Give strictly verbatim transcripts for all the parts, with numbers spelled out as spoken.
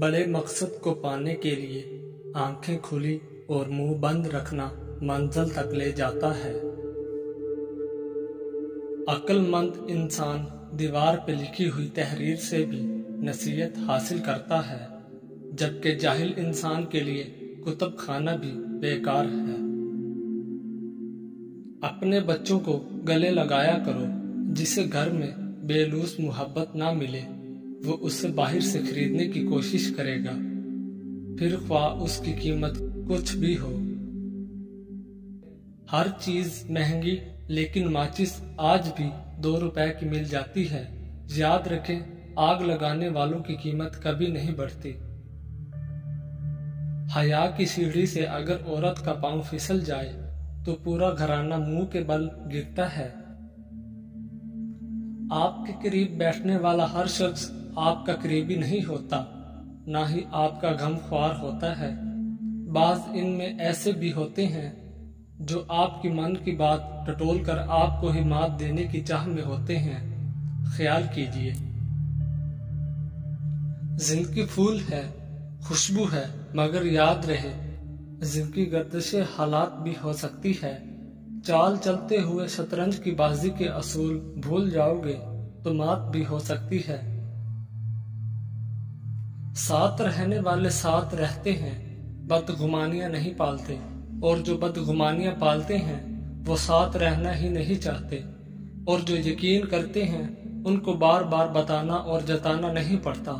बड़े मकसद को पाने के लिए आंखें खुली और मुंह बंद रखना मंजिल तक ले जाता है। अक्लमंद इंसान दीवार पर लिखी हुई तहरीर से भी नसीहत हासिल करता है, जबकि जाहिल इंसान के लिए कुतब खाना भी बेकार है। अपने बच्चों को गले लगाया करो। जिसे घर में बेलूस मोहब्बत ना मिले वो उसे बाहर से खरीदने की कोशिश करेगा, फिर ख्वाह उसकी कीमत कुछ भी हो। हर चीज महंगी लेकिन माचिस आज भी दो रुपए की मिल जाती है। याद रखें, आग लगाने वालों की कीमत कभी नहीं बढ़ती। हया की सीढ़ी से अगर औरत का पांव फिसल जाए तो पूरा घराना मुंह के बल गिरता है। आपके करीब बैठने वाला हर शख्स आपका करीबी नहीं होता, ना ही आपका गमख्वार होता है। बाज इनमें ऐसे भी होते हैं जो आपकी मन की बात टटोल कर आपको ही मात देने की चाह में होते हैं। ख्याल कीजिए, जिंदगी फूल है, खुशबू है, मगर याद रहे जिंदगी गर्दिशे हालात भी हो सकती है। चाल चलते हुए शतरंज की बाजी के असूल भूल जाओगे तो मात भी हो सकती है। साथ रहने वाले साथ रहते हैं, बदगुमानियां नहीं पालते, और जो बदगुमानियां पालते हैं वो साथ रहना ही नहीं चाहते, और जो यकीन करते हैं उनको बार बार बताना और जताना नहीं पड़ता,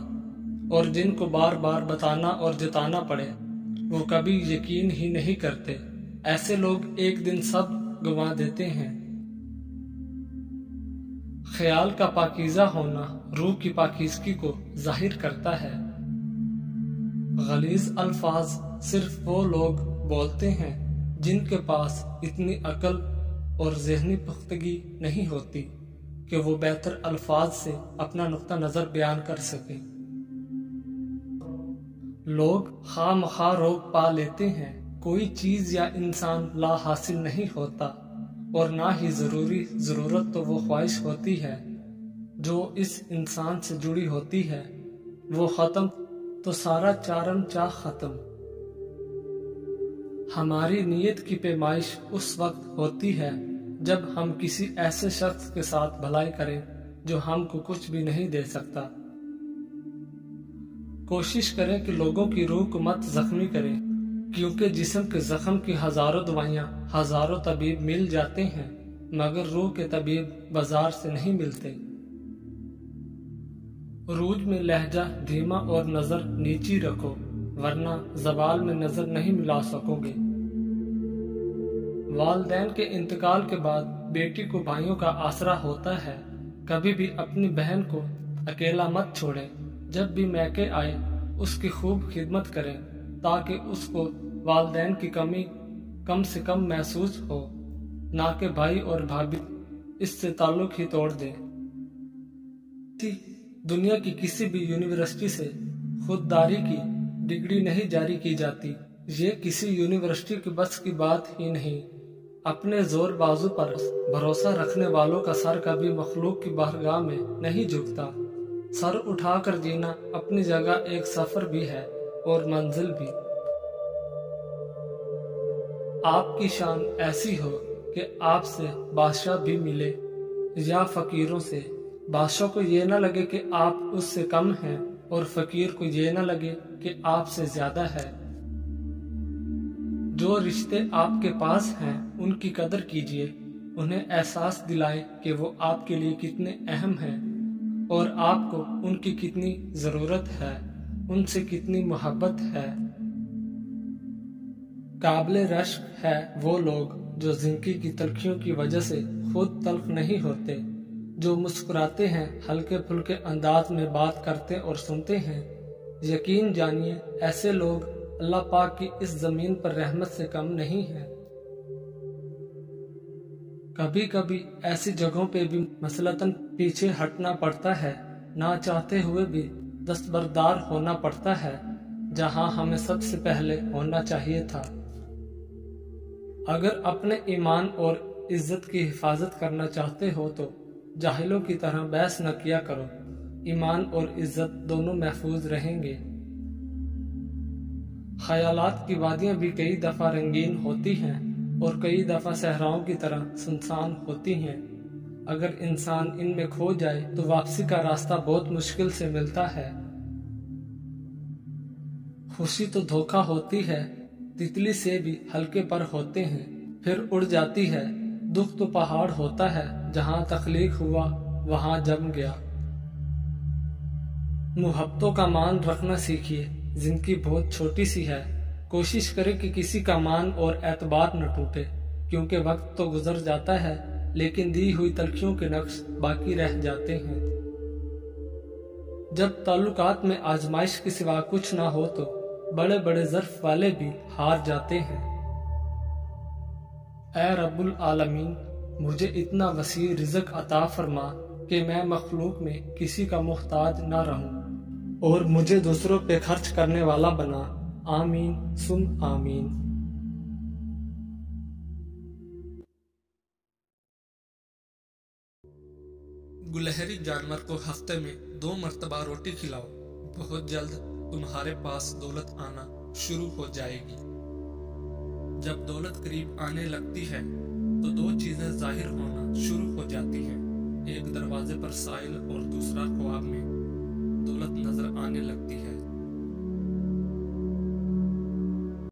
और जिनको बार बार बताना और जताना पड़े वो कभी यकीन ही नहीं करते। ऐसे लोग एक दिन सब गंवा देते हैं। ख्याल का पाकीज़ा होना रूह की पाकीज़गी को जाहिर करता है। गलीज़ अल्फाज सिर्फ वो लोग बोलते हैं जिनके पास इतनी अकल और जहनी पुख्तगी नहीं होती कि वो बेहतर अल्फाज से अपना नुक्ता नज़र बयान कर सकें। लोग खामखा रोग पा लेते हैं, कोई चीज़ या इंसान ला हासिल नहीं होता, और ना ही ज़रूरी ज़रूरत तो वो ख्वाहिश होती है जो इस इंसान से जुड़ी होती है। वो ख़त्म तो सारा चारम चाह ख़त्म। हमारी नीयत की पैमाइश उस वक्त होती है जब हम किसी ऐसे शख्स के साथ भलाई करें जो हमको कुछ भी नहीं दे सकता। कोशिश करें कि लोगों की रूह को मत जख्मी करें, क्योंकि जिस्म के जख्म की हजारों दवाइयाँ हजारों तबीब मिल जाते हैं, मगर रूह के तबीब बाजार से नहीं मिलते। रूज में लहजा धीमा और नजर नीची रखो, वरना जबाल में नजर नहीं मिला सकोगे। वालदैन के इंतकाल के बाद बेटी को भाइयों का आसरा होता है। कभी भी अपनी बहन को अकेला मत छोड़ें। जब भी मैके आए उसकी खूब खिदमत करें ताकि उसको वालदैन की कमी कम से कम महसूस हो, ना कि भाई और भाभी इससे ताल्लुक ही तोड़ दें। दुनिया की किसी भी यूनिवर्सिटी से खुददारी की डिग्री नहीं जारी की जाती। ये किसी यूनिवर्सिटी की बस की बात ही नहीं। अपने जोर बाजू पर भरोसा रखने वालों का सर कभी मखलूक की बारगाह में नहीं झुकता। सर उठाकर जीना अपनी जगह एक सफर भी है और मंजिल भी। आपकी शान ऐसी हो कि आपसे बादशाह भी मिले या फकीरों से। बादशाह को ये ना लगे कि आप उससे कम हैं, और फकीर को ये ना लगे कि आपसे ज्यादा है। जो रिश्ते आपके पास हैं उनकी कदर कीजिए, उन्हें एहसास दिलाएं कि वो आपके लिए कितने अहम हैं और आपको उनकी कितनी जरूरत है, उनसे कितनी मोहब्बत है। काबिल रश्क है वो लोग जो जिंदगी की तलखियों की वजह से खुद तलख नहीं होते, जो मुस्कुराते हैं, हल्के फुल्के अंदाज में बात करते और सुनते हैं। यकीन जानिए ऐसे लोग अल्लाह पाक की इस जमीन पर रहमत से कम नहीं हैं। कभी कभी ऐसी जगहों पे भी मसलतन पीछे हटना पड़ता है, ना चाहते हुए भी दस्तबरदार होना पड़ता है जहां हमें सबसे पहले होना चाहिए था। अगर अपने ईमान और इज्जत की हिफाजत करना चाहते हो तो जाहिलों की तरह बहस न किया करो। ईमान और इज्जत दोनों महफूज रहेंगे। ख्यालात की वादियाँ भी कई दफ़ा रंगीन होती हैं और कई दफ़ा सहराओं की तरह सुनसान होती हैं। अगर इंसान इनमें खो जाए तो वापसी का रास्ता बहुत मुश्किल से मिलता है। खुशी तो धोखा होती है, तितली से भी हल्के पर होते हैं, फिर उड़ जाती है। दुख तो पहाड़ होता है, जहाँ तख्लीक हुआ वहाँ जम गया। मुहब्बतों का मान रखना सीखिए, जिंदगी बहुत छोटी सी है। कोशिश करें कि किसी का मान और एतबार न टूटे, क्योंकि वक्त तो गुजर जाता है लेकिन दी हुई तलखियों के नक्श बाकी रह जाते हैं। जब ताल्लुकात में आजमाइश के सिवा कुछ ना हो तो बड़े बड़े ज़र्फ वाले भी हार जाते हैं। ऐ रब्बुल आलमीन, मुझे इतना वसी रिज़्क अता फरमा कि मैं मखलूक में किसी का मुहताज ना रहूं और मुझे दूसरों पे खर्च करने वाला बना। आमीन सुम आमीन। गुलहरी जानवर को हफ्ते में दो मरतबा रोटी खिलाओ, बहुत जल्द तुम्हारे पास दौलत आना शुरू हो जाएगी। जब दौलत करीब आने लगती है तो दो चीजें जाहिर होना शुरू हो जाती हैं, एक दरवाजे पर साइल और दूसरा ख्वाब में दौलत नजर आने लगती है।